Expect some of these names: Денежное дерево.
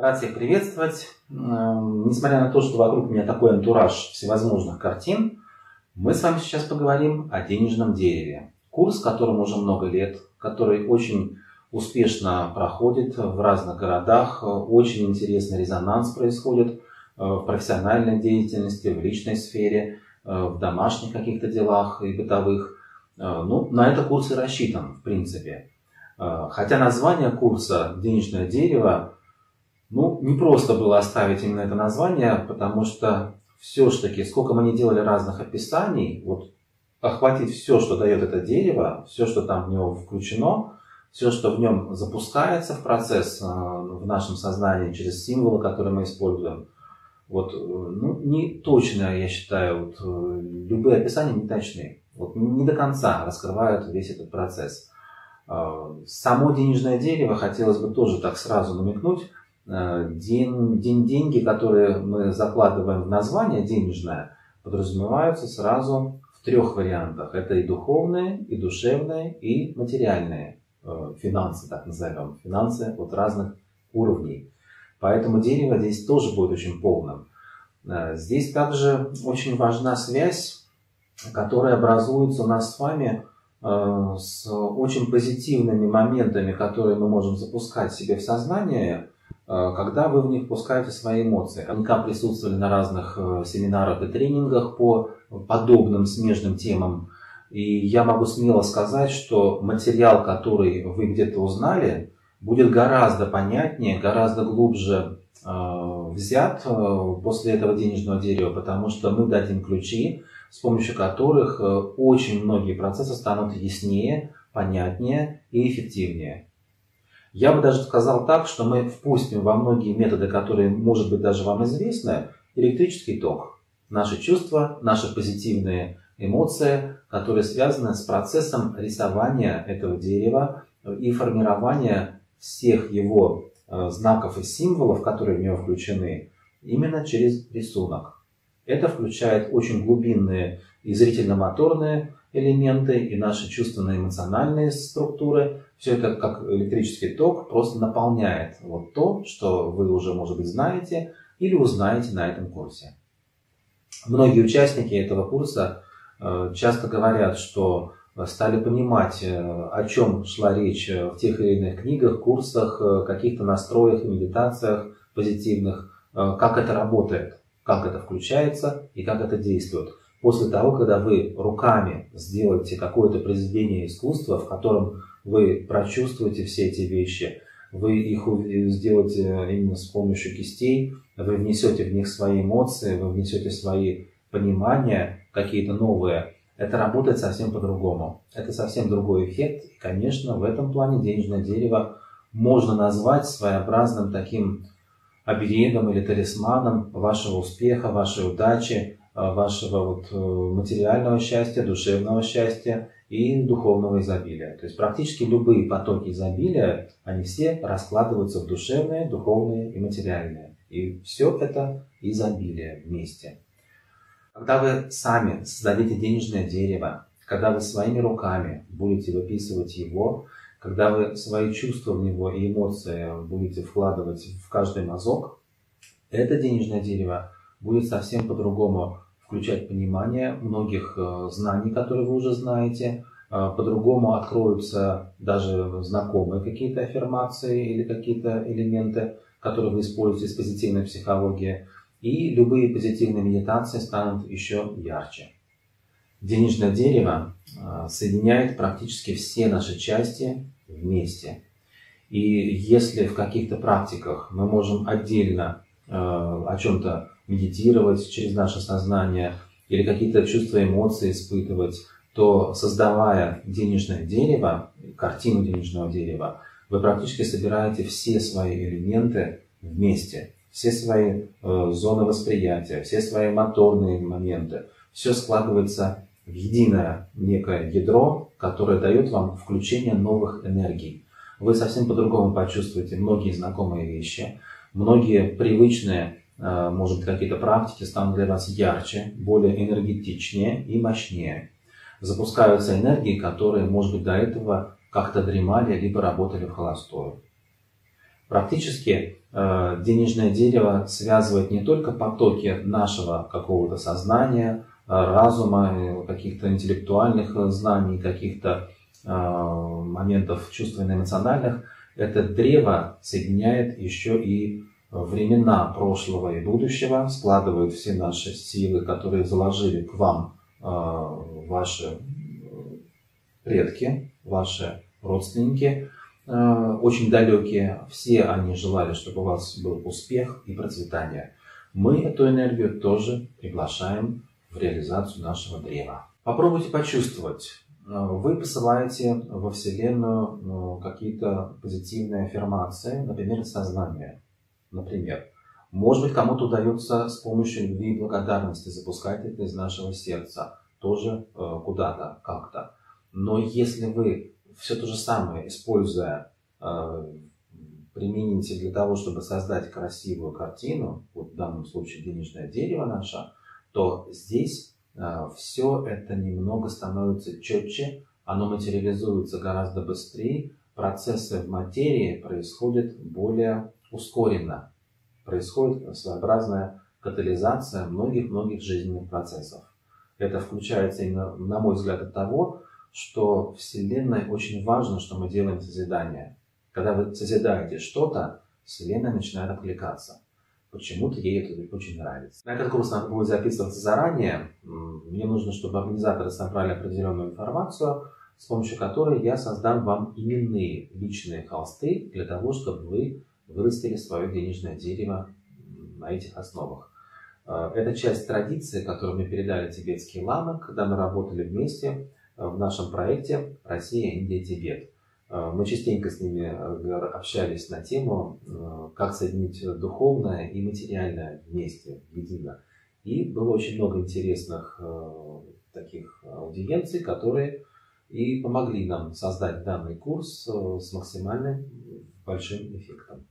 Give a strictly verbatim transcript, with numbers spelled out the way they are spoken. Рад всех приветствовать. Несмотря на то, что вокруг меня такой антураж всевозможных картин, мы с вами сейчас поговорим о денежном дереве. Курс, которому уже много лет, который очень успешно проходит в разных городах, очень интересный резонанс происходит в профессиональной деятельности, в личной сфере, в домашних каких-то делах и бытовых. Ну, на это курс и рассчитан, в принципе. Хотя название курса «Денежное дерево», ну, не просто было оставить именно это название, потому что все-таки, сколько мы не делали разных описаний, вот охватить все, что дает это дерево, все, что там в него включено, все, что в нем запускается в процесс в нашем сознании через символы, которые мы используем, вот, ну, не точно, я считаю, вот, любые описания не точны, вот, не до конца раскрывают весь этот процесс. Само денежное дерево хотелось бы тоже так сразу намекнуть. День, день, деньги, которые мы закладываем в название «денежное», подразумеваются сразу в трех вариантах. Это и духовные, и душевные, и материальные финансы, так назовем, финансы от разных уровней. Поэтому дерево здесь тоже будет очень полным. Здесь также очень важна связь, которая образуется у нас с вами с очень позитивными моментами, которые мы можем запускать себе в сознание, когда вы в них пускаете свои эмоции. Наверняка присутствовали на разных семинарах и тренингах по подобным смежным темам. И я могу смело сказать, что материал, который вы где-то узнали, будет гораздо понятнее, гораздо глубже взят после этого денежного дерева, потому что мы дадим ключи, с помощью которых очень многие процессы станут яснее, понятнее и эффективнее. Я бы даже сказал так, что мы впустим во многие методы, которые, может быть, даже вам известны, электрический ток. Наши чувства, наши позитивные эмоции, которые связаны с процессом рисования этого дерева и формирования всех его знаков и символов, которые в него включены, именно через рисунок. Это включает очень глубинные и зрительно-моторные элементы, и наши чувственно-эмоциональные структуры. Все это как электрический ток просто наполняет вот то, что вы уже, может быть, знаете или узнаете на этом курсе. Многие участники этого курса часто говорят, что стали понимать, о чем шла речь в тех или иных книгах, курсах, каких-то настроях, медитациях позитивных, как это работает, как это включается и как это действует. После того, когда вы руками сделаете какое-то произведение искусства, в котором вы прочувствуете все эти вещи, вы их сделаете именно с помощью кистей, вы внесете в них свои эмоции, вы внесете свои понимания, какие-то новые, это работает совсем по-другому. Это совсем другой эффект. И, конечно, в этом плане денежное дерево можно назвать своеобразным таким оберегом или талисманом вашего успеха, вашей удачи, вашего вот материального счастья, душевного счастья и духовного изобилия. То есть практически любые потоки изобилия, они все раскладываются в душевные, духовные и материальные. И все это изобилие вместе. Когда вы сами создадите денежное дерево, когда вы своими руками будете выписывать его, когда вы свои чувства в него и эмоции будете вкладывать в каждый мазок, это денежное дерево будет совсем по-другому включать понимание многих знаний, которые вы уже знаете. По-другому откроются даже знакомые какие-то аффирмации или какие-то элементы, которые вы используете из позитивной психологии. И любые позитивные медитации станут еще ярче. Денежное дерево соединяет практически все наши части вместе. И если в каких-то практиках мы можем отдельно о чем-то медитировать через наше сознание или какие-то чувства, эмоции испытывать, то, создавая денежное дерево, картину денежного дерева, вы практически собираете все свои элементы вместе, все свои зоны восприятия, все свои моторные моменты. Все складывается в единое некое ядро, которое дает вам включение новых энергий. Вы совсем по-другому почувствуете многие знакомые вещи, многие привычные, может быть, какие-то практики станут для вас ярче, более энергетичнее и мощнее. Запускаются энергии, которые, может быть, до этого как-то дремали, либо работали в холостую. Практически денежное дерево связывает не только потоки нашего какого-то сознания, разума, каких-то интеллектуальных знаний, каких-то моментов чувственно-эмоциональных. Это древо соединяет еще и времена прошлого и будущего, складывает все наши силы, которые заложили к вам ваши предки, ваши родственники, очень далекие. Все они желали, чтобы у вас был успех и процветание. Мы эту энергию тоже приглашаем в реализацию нашего древа. Попробуйте почувствовать. Вы посылаете во Вселенную какие-то позитивные аффирмации, например, сознание. Например, может быть, кому-то удается с помощью любви и благодарности запускать это из нашего сердца, тоже куда-то, как-то. Но если вы все то же самое, используя, примените для того, чтобы создать красивую картину, вот в данном случае денежное дерево наше, то здесь все это немного становится четче, оно материализуется гораздо быстрее, процессы в материи происходят более ускоренно, происходит своеобразная катализация многих-многих жизненных процессов. Это включается именно, на мой взгляд, от того, что Вселенной очень важно, что мы делаем созидание. Когда вы созидаете что-то, Вселенная начинает откликаться. Почему-то ей это очень нравится. На этот курс надо будет записываться заранее. Мне нужно, чтобы организаторы собрали определенную информацию, с помощью которой я создам вам именные личные холсты, для того, чтобы вы вырастили свое денежное дерево на этих основах. Это часть традиции, которую мне передали тибетские ламы, когда мы работали вместе в нашем проекте «Россия, Индия, Тибет». Мы частенько с ними общались на тему, как соединить духовное и материальное вместе, едино. И было очень много интересных таких аудиенций, которые и помогли нам создать данный курс с максимально большим эффектом.